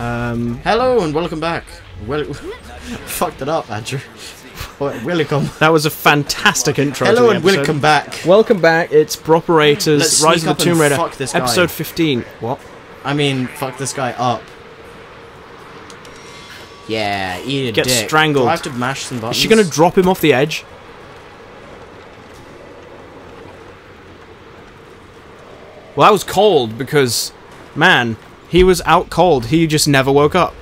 Hello and welcome back. Well, fucked it up, Andrew. Welcome. That was a fantastic intro. Hello to the episode. And welcome back. Welcome back. It's Bro-Operators, Rise of the Tomb Raider, episode 15. What? I mean, fuck this guy up. Yeah, eat a dick. Get strangled. Do I have to mash some buttons? Is she gonna drop him off the edge? Well, that was cold because, man, he was out cold. He just never woke up.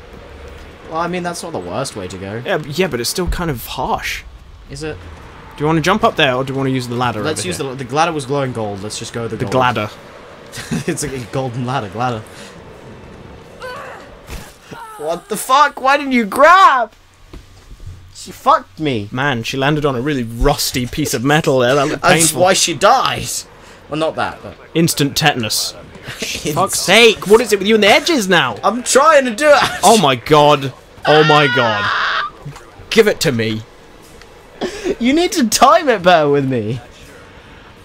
Well, I mean, that's not the worst way to go. Yeah, but it's still kind of harsh. Is it? Do you want to jump up there, or do you want to use the ladder? Let's use the ladder. Was glowing gold. Let's just go with the gold. The gladder. It's like a golden ladder. Gladder. What the fuck? Why didn't you grab? She fucked me. Man, she landed on a really rusty piece of metal there. That looked painful. That's why she dies. Well, not that, but... Instant tetanus. Fuck's sake, what is it with you and the edges now? I'm trying to do it! Oh my god. Oh my god. Give it to me. You need to time it better with me.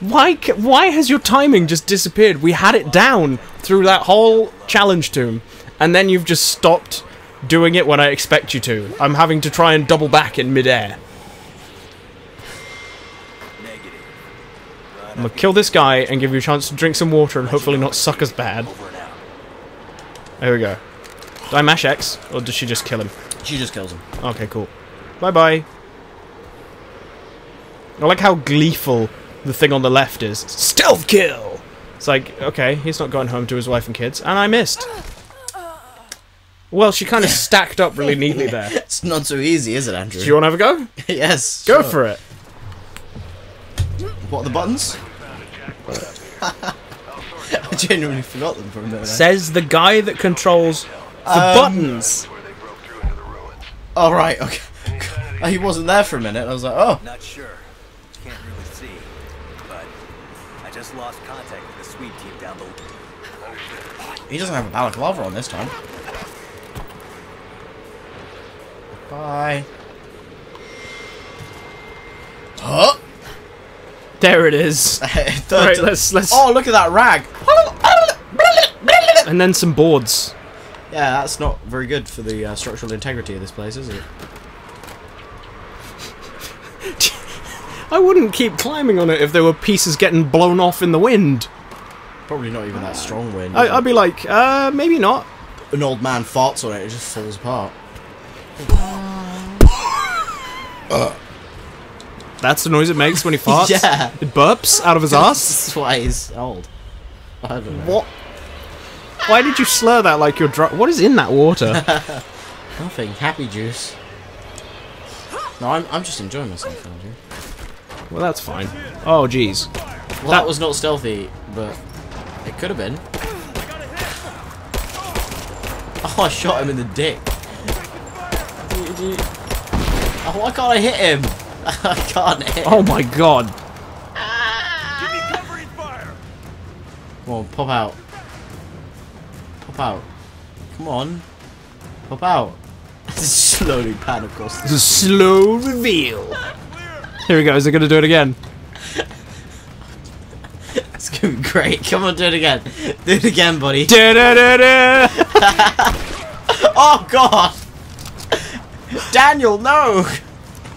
Why has your timing just disappeared? We had it down through that whole challenge tomb, and then you've just stopped doing it when I expect you to. I'm having to try and double back in midair. I'm gonna kill this guy and give you a chance to drink some water and hopefully not suck as bad. There we go. Do I mash X, or does she just kill him? She just kills him. Okay, cool. Bye-bye. I like how gleeful the thing on the left is. Stealth kill! It's like, okay, he's not going home to his wife and kids. And I missed. Well, she kind of stacked up really neatly there. It's not so easy, is it, Andrew? Do you want to have a go? Yes. Go for it. What, the buttons? I genuinely forgot them for a minute. Says the guy that controls the buttons. Oh, right, okay. He wasn't there for a minute. I was like, oh. Not sure. Can't really see. But I just lost contact with the sweet team down below. He doesn't have a balaclava on this time. Bye. Huh? There it is. Right, let's... Oh, look at that rag. And then some boards. Yeah, that's not very good for the structural integrity of this place, is it? I wouldn't keep climbing on it if there were pieces getting blown off in the wind. Probably not even that strong wind. I'd be like, maybe not. An old man farts on it, it just falls apart. That's the noise it makes when he farts? Yeah. It burps out of his ass? That's why he's old. I don't know. What? Why did you slur that like you're drunk? What is in that water? Nothing. Happy juice. No, I'm just enjoying myself, Andrew. Well, that's fine. Oh, jeez. Well, that was not stealthy, but it could have been. Oh, I shot him in the dick. Oh, why can't I hit him? I can't hit him. Oh my god. Give me covering fire. Come on, pop out. Pop out. Come on. Pop out. This is slowly pan, of course. This is a slow reveal. Here we go. Is it going to do it again? That's going to be great. Come on, do it again. Do it again, buddy. Oh god. Daniel, no.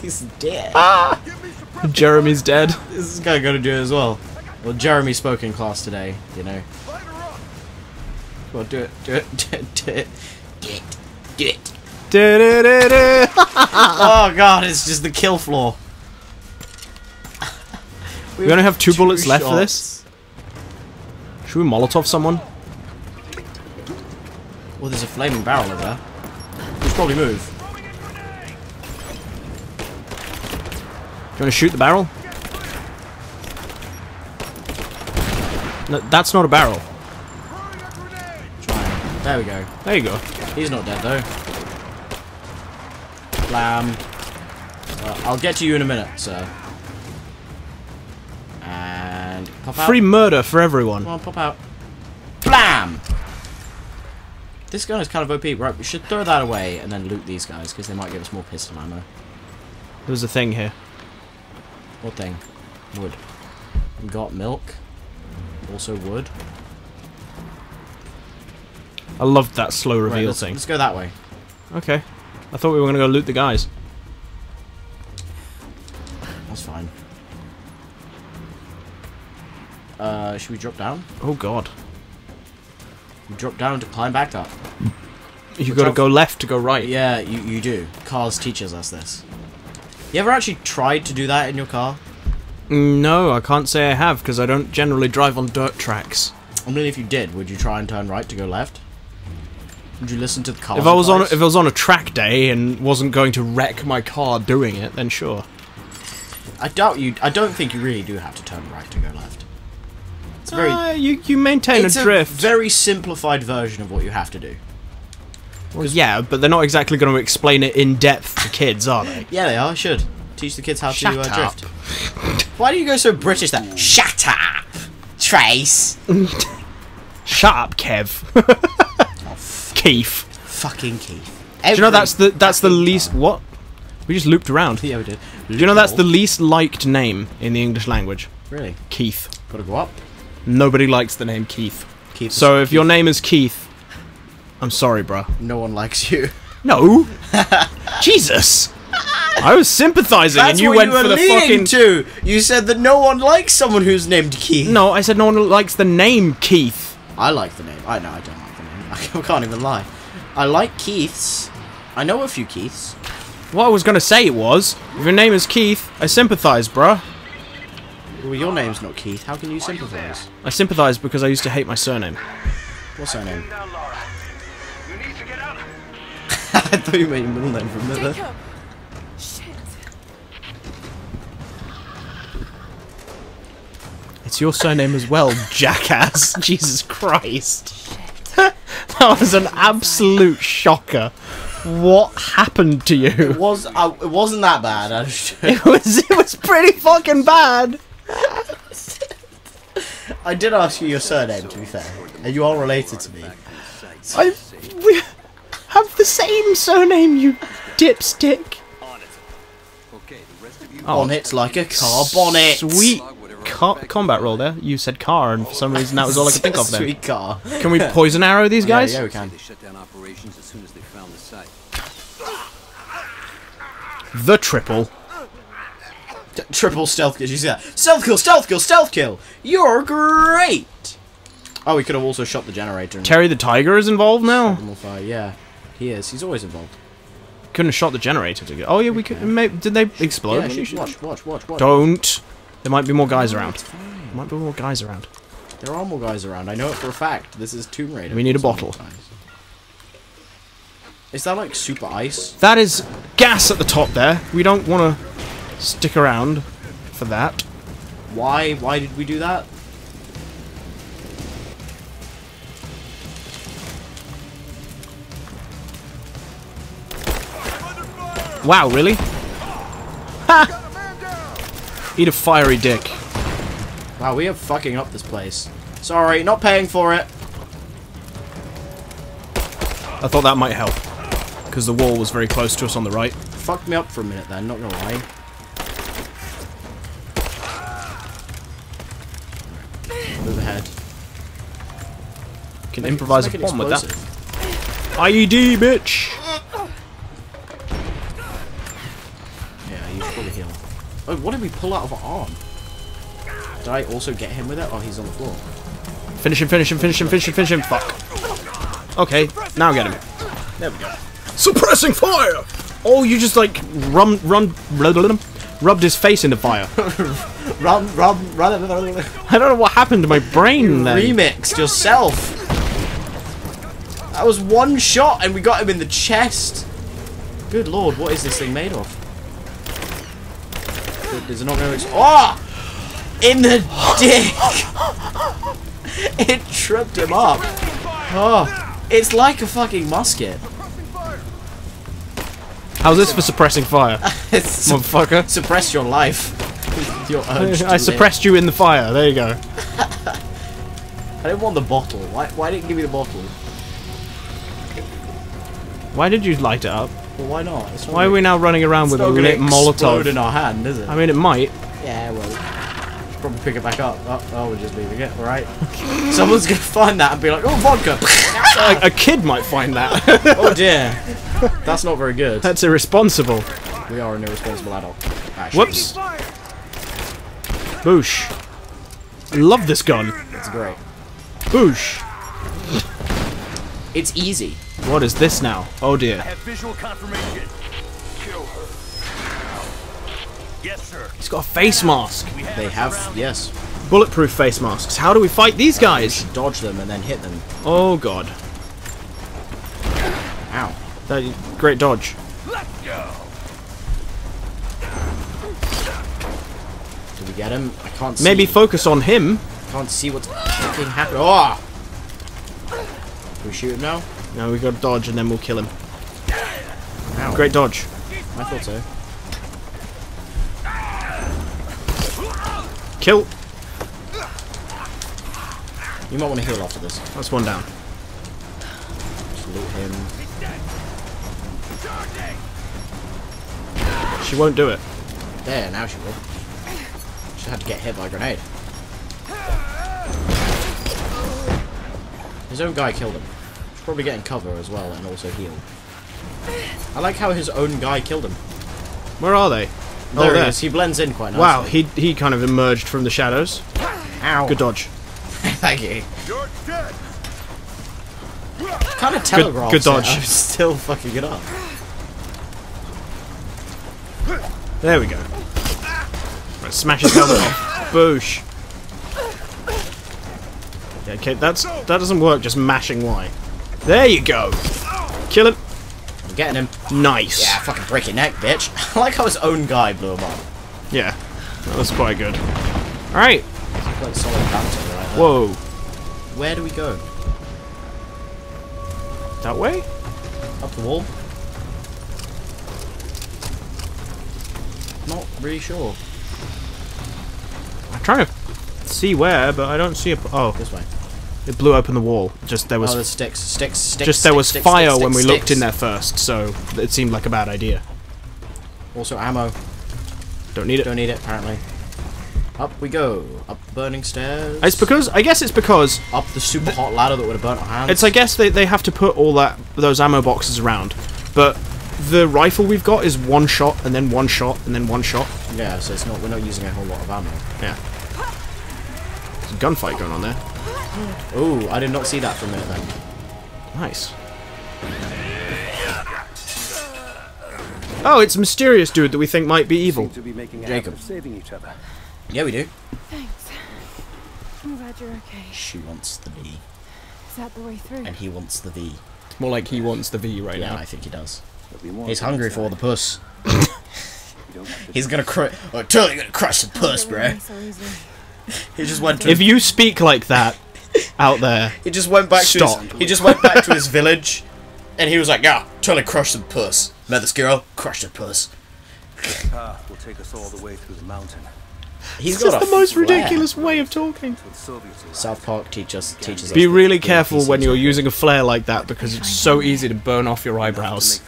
He's dead. Ah! Jeremy's dead. This is gonna go to do it as well. Well, Jeremy spoke in class today, you know. Well, do it, do it, do it, do it, do it, do it. Do, do, do, do. Oh god, it's just the kill floor. We only have two bullets left for this. Should we Molotov someone? Well, there's a flaming barrel over there. We should probably move. Do you want to shoot the barrel? No, that's not a barrel. Try. There we go. There you go. He's not dead, though. Blam. I'll get to you in a minute, sir. And... pop out. Free murder for everyone. Come on, pop out. Blam! This gun is kind of OP. Right, we should throw that away and then loot these guys, because they might give us more pistol ammo. There's a thing here. What thing? Wood. We've got milk. Also wood. I loved that slow reveal thing. Let's go that way. Okay. I thought we were going to go loot the guys. That's fine. Should we drop down? Oh god. You drop down to climb back up. You gotta go left to go right. Yeah, you do. Carl's teaches us this. You ever actually tried to do that in your car? No, I can't say I have, because I don't generally drive on dirt tracks. I mean, if you did, would you try and turn right to go left? Would you listen to the car? If I was on a track day and wasn't going to wreck my car doing it, then sure. I don't think you really do have to turn right to go left. It's very. You maintain a drift. It's a very simplified version of what you have to do. Well, yeah, but they're not exactly going to explain it in depth to kids, are they? Yeah, they are. I should teach the kids how to drift. Why do you go so British? That shut up, Trace. Shut up, Kev. Oh, Keith. Fucking Keith. Do you know that's the least time. What? We just looped around. Yeah, we did. Do you know that's the least liked name in the English language? Really? Keith. Gotta go up. Nobody likes the name Keith. Keith. So if your name is Keith, I'm sorry, bruh. No one likes you. No. Jesus. I was sympathizing, and you went for the fucking. To. You said that no one likes someone who's named Keith. No, I said no one likes the name Keith. I like the name. I know I don't like the name. I can't even lie. I like Keiths. I know a few Keiths. What I was gonna say was, if your name is Keith, I sympathize, bruh. Well, your name's not Keith. How can you sympathize? I sympathize because I used to hate my surname. What surname? I thought you made your middle name from there. It's your surname as well, jackass. Jesus Christ. That was an absolute shocker. What happened to you? It was. It wasn't that bad. I just... It was pretty fucking bad. I did ask you your surname, to be fair, and you are related to me. We have the same surname, you dipstick. Oh, on it's like a car bonnet. Sweet combat roll there. You said car, and for some reason that was all I could think of. There. Sweet car. Can we poison arrow these guys? Yeah, we can. They shut down operations as soon as they found the site. The triple. Triple stealth kill. Did you see that? Stealth kill, stealth kill, stealth kill! You're great! Oh, we could have also shot the generator. Terry the Tiger is involved now? Yeah, he is. He's always involved. Couldn't have shot the generator to get... Oh, yeah, we could... Did they explode? Yeah, watch. Don't! There might be more guys around. There might be more guys around. There are more guys around. I know it for a fact. This is Tomb Raider. We need a bottle. Is that like super ice? That is gas at the top there. We don't want to... stick around for that. Why? Why did we do that? Wow, really? Ha! Eat a fiery dick. Wow, we are fucking up this place. Sorry, not paying for it. I thought that might help. Because the wall was very close to us on the right. Fucked me up for a minute then, not gonna lie. Can improvise a bomb with that. IED, bitch! Yeah, you pull the heal. Oh, what did we pull out of our arm? Did I also get him with it? Oh, he's on the floor. Finish him, finish him, finish him, finish him, finish him. Fuck. Okay, now get him. There we go. Suppressing fire! Oh, you just like rubbed his face in the fire. Run. I don't know what happened to my brain then. You remixed yourself. That was one shot and we got him in the chest. Good lord, what is this thing made of? There's not going to... Oh! In the dick! It tripped him up. Oh, it's like a fucking musket. How's this for suppressing fire? Motherfucker. Suppress your life. Your urge to I suppressed live. You in the fire. There you go. I didn't want the bottle. Why didn't you give me the bottle? Why did you light it up? Well, why not? Why are we now running around with a lit Molotov in our hand, is it? I mean, it might. Yeah, well. probably pick it back up. Oh, we're just leaving it, alright. Someone's gonna find that and be like, oh, vodka! A kid might find that. Oh dear. That's not very good. That's irresponsible. We are an irresponsible adult. Actually. Whoops. Boosh. I love this gun. It's great. Boosh. It's easy. What is this now? Oh dear. I have visual confirmation. Kill her. Yes, sir. He's got a face mask. They have, yes. Bulletproof face masks. How do we fight these guys? Dodge them and then hit them. Oh god. Ow. That, great dodge. Let's go. Did we get him? I can't see. Maybe focus on him. I can't see what's fucking happening. Oh! We shoot him now? No, we gotta dodge and then we'll kill him. Ow. Great dodge. I thought so. Kill. You might want to heal after this. That's one down. Salute him. She won't do it. There, now she will. She had to get hit by a grenade. His own guy killed him. He's probably getting cover as well and also healed. I like how his own guy killed him. Where are they? There he is. He blends in quite nicely. Wow, he kind of emerged from the shadows. Ow. Good dodge. Thank you. You're dead. Kind of telegraphed. Good dodge. I'm still fucking it up. There we go. Right, smash his cover off. Boosh. Yeah, okay, that doesn't work, just mashing Y. There you go! Kill him! I'm getting him. Nice! Yeah, fucking break your neck, bitch. I like how his own guy blew him up. Yeah, that was quite good. Alright! Quite solid banter right there. Whoa! Where do we go? That way? Up the wall? Not really sure. I'm trying to see where, but I don't see a... Oh. This way. It blew open the wall. Just there was fire when we looked in there first, so it seemed like a bad idea. Also ammo. Don't need it. Don't need it apparently. Up we go. Up the burning stairs. It's because I guess up the super hot ladder that would have burnt our hands. It's I guess they have to put all those ammo boxes around, but the rifle we've got is one shot and then one shot and then one shot. Yeah, so it's not we're not using a whole lot of ammo. Yeah. There's a gunfight going on there. Oh, I did not see that for a minute then. Nice. Oh, it's a mysterious dude that we think might be evil. Jacob. Yeah, we do. Thanks. I'm glad you're okay. She wants the V. Is that the way through? And he wants the V. More like he wants the V right now. Yeah, I think he does. He's hungry for the puss. He's gonna crush. Oh, totally gonna crush the puss, bro. He just went to. If you speak like that out there, he just went back. Stop. To his, he just went back to his village, and he was like, "Yeah, totally crushed the puss. Met this girl, crushed the puss." The path will take us all the way through the mountain. He's got the most ridiculous way of talking. South Park teaches us. Be really careful when you're using a flare like that because it's so easy to burn off your eyebrows.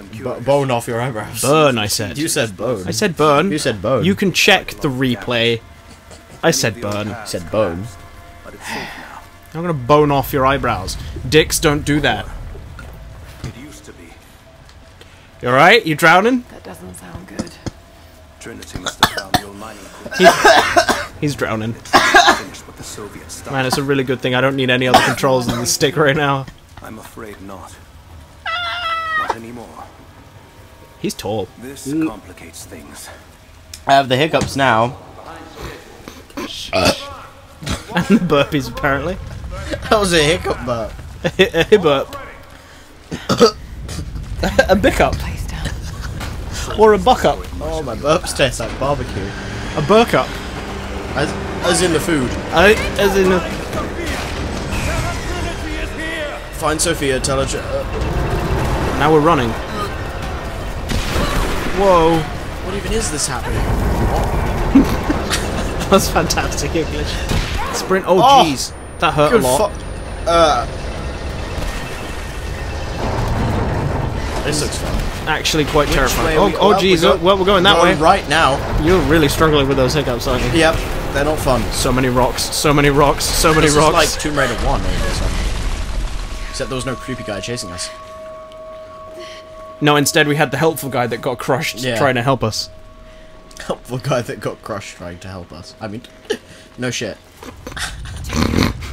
Bone off your eyebrows. Burn, I said. You said bone. I said burn. You said bone. You can check the replay. I said burn. Said bone. I'm gonna bone off your eyebrows. Dicks don't do that. It used to be. You alright? You drowning? That doesn't sound good. Trinity must have found the old mining quarters. He's drowning. Man, it's a really good thing I don't need any other controls than the stick right now. I'm afraid not. Not anymore. He's tall. This complicates things. I have the hiccups now. And the burpees apparently. That was a hiccup burp. A hiccup. A bick-up. Or a buck-up. Oh, my burps taste like barbecue. A burk-up. As in the food. As in the... Find Sophia, tell her... Now we're running. Whoa. What even is this happening? What? That's fantastic English. Sprint. Oh, jeez. Oh, that hurt a lot. This looks fun. Actually quite terrifying. Oh, jeez. Well, we're going that way. Right now. You're really struggling with those hiccups, aren't you? Yep. They're not fun. So many rocks, so many rocks, so many rocks. It's like Tomb Raider 1 maybe or something. Except there was no creepy guy chasing us. No, instead we had the helpful guy that got crushed trying to help us. Helpful guy that got crushed trying to help us. I mean, no shit. What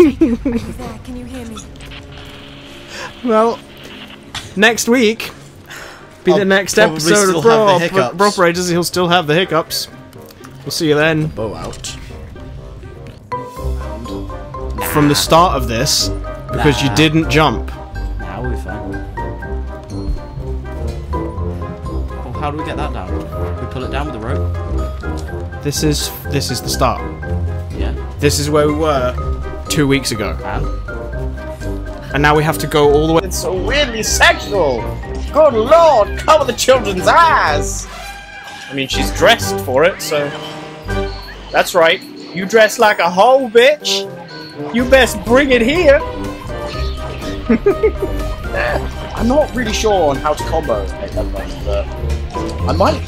is that? Can you hear me? Well, next week, be the next episode of Bro-Operators. He'll still have the hiccups. We'll see you then. The bow out. From the start of this, because you didn't jump. Now we're fine. How do we get that down? We pull it down with a rope. This is the start. Yeah. This is where we were 2 weeks ago. And now we have to go all the way. It's so weirdly sexual. Good lord, cover the children's eyes. I mean, she's dressed for it, so that's right. You dress like a hoe, bitch. You best bring it here. I'm not really sure on how to combo at that point, but I might.